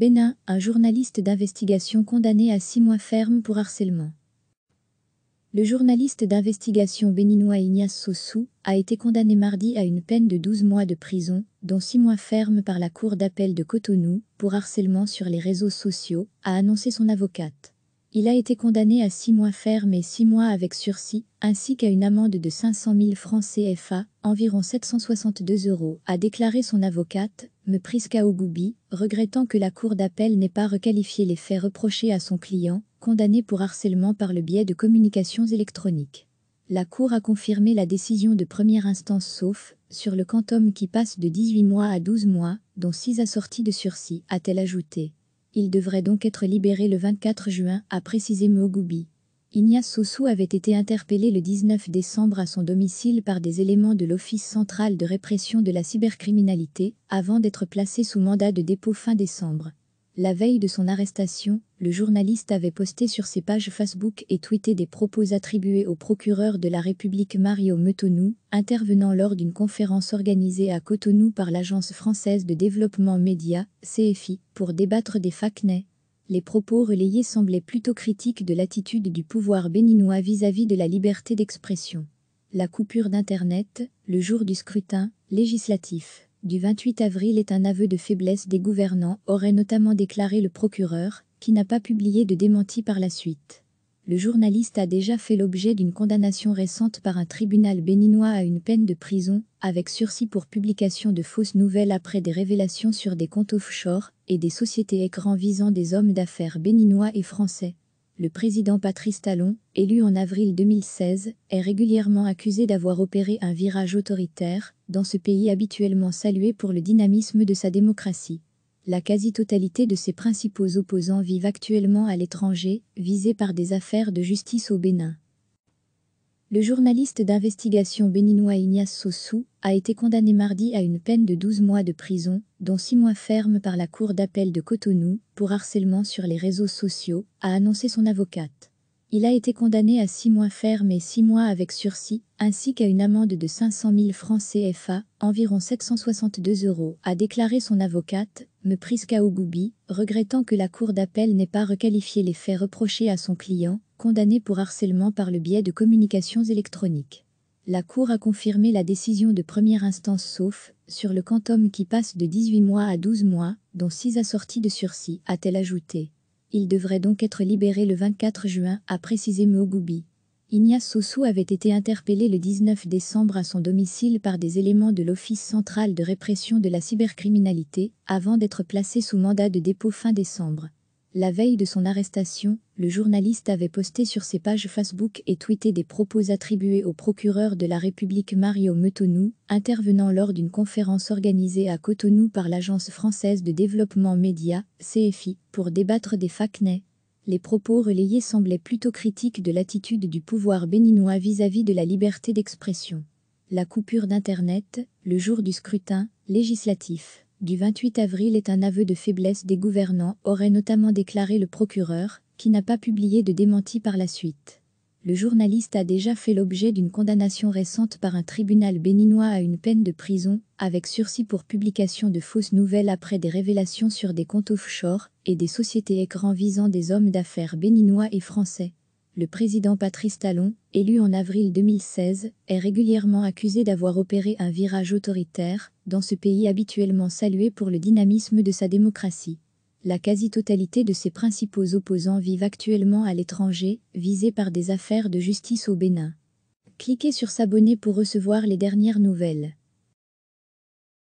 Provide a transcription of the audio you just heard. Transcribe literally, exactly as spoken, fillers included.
Bénin, un journaliste d'investigation condamné à six mois ferme pour harcèlement. Le journaliste d'investigation béninois Ignace Sossou a été condamné mardi à une peine de douze mois de prison, dont six mois ferme par la Cour d'appel de Cotonou, pour harcèlement sur les réseaux sociaux, a annoncé son avocate. Il a été condamné à six mois ferme et six mois avec sursis, ainsi qu'à une amende de cinq cent mille francs C F A, environ sept cent soixante-deux euros, a déclaré son avocate, me Prisca Ogoubi, regrettant que la Cour d'appel n'ait pas requalifié les faits reprochés à son client, condamné pour harcèlement par le biais de communications électroniques. La Cour a confirmé la décision de première instance sauf sur le quantum qui passe de dix-huit mois à douze mois, dont six assortis de sursis, a-t-elle ajouté. Il devrait donc être libéré le vingt-quatre juin, a précisé Ogoubi. Ignace Sossou avait été interpellé le dix-neuf décembre à son domicile par des éléments de l'Office central de répression de la cybercriminalité, avant d'être placé sous mandat de dépôt fin décembre. La veille de son arrestation, le journaliste avait posté sur ses pages Facebook et tweeté des propos attribués au procureur de la République Mario Metonou, intervenant lors d'une conférence organisée à Cotonou par l'Agence française de développement média, C F I, pour débattre des F A Q N E. Les propos relayés semblaient plutôt critiques de l'attitude du pouvoir béninois vis-à-vis de la liberté d'expression. La coupure d'Internet, le jour du scrutin législatif du vingt-huit avril est un aveu de faiblesse des gouvernants, aurait notamment déclaré le procureur, qui n'a pas publié de démenti par la suite. Le journaliste a déjà fait l'objet d'une condamnation récente par un tribunal béninois à une peine de prison, avec sursis pour publication de fausses nouvelles après des révélations sur des comptes offshore et des sociétés écrans visant des hommes d'affaires béninois et français. Le président Patrice Talon, élu en avril deux mille seize, est régulièrement accusé d'avoir opéré un virage autoritaire dans ce pays habituellement salué pour le dynamisme de sa démocratie. La quasi-totalité de ses principaux opposants vivent actuellement à l'étranger, visés par des affaires de justice au Bénin. Le journaliste d'investigation béninois Ignace Sossou a été condamné mardi à une peine de douze mois de prison, dont six mois ferme par la Cour d'appel de Cotonou, pour harcèlement sur les réseaux sociaux, a annoncé son avocate. Il a été condamné à six mois ferme et six mois avec sursis, ainsi qu'à une amende de cinq cent mille francs C F A, environ sept cent soixante-deux euros, a déclaré son avocate, me Prisca Ogoubi, regrettant que la Cour d'appel n'ait pas requalifié les faits reprochés à son client, condamné pour harcèlement par le biais de communications électroniques. La Cour a confirmé la décision de première instance sauf sur le quantum qui passe de dix-huit mois à douze mois, dont six assortis de sursis, a-t-elle ajouté. Il devrait donc être libéré le vingt-quatre juin, a précisé Ogoubi. Ignace Sossou avait été interpellé le dix-neuf décembre à son domicile par des éléments de l'Office central de répression de la cybercriminalité, avant d'être placé sous mandat de dépôt fin décembre. La veille de son arrestation, le journaliste avait posté sur ses pages Facebook et tweeté des propos attribués au procureur de la République Mario Metonou, intervenant lors d'une conférence organisée à Cotonou par l'Agence française de développement média, C F I, pour débattre des F A Q N E. Les propos relayés semblaient plutôt critiques de l'attitude du pouvoir béninois vis-à-vis de la liberté d'expression. La coupure d'Internet, le jour du scrutin législatif du vingt-huit avril est un aveu de faiblesse des gouvernants, aurait notamment déclaré le procureur, qui n'a pas publié de démenti par la suite. Le journaliste a déjà fait l'objet d'une condamnation récente par un tribunal béninois à une peine de prison, avec sursis pour publication de fausses nouvelles après des révélations sur des comptes offshore et des sociétés écrans visant des hommes d'affaires béninois et français. Le président Patrice Talon, élu en avril deux mille seize, est régulièrement accusé d'avoir opéré un virage autoritaire dans ce pays habituellement salué pour le dynamisme de sa démocratie. La quasi-totalité de ses principaux opposants vivent actuellement à l'étranger, visés par des affaires de justice au Bénin. Cliquez sur s'abonner pour recevoir les dernières nouvelles.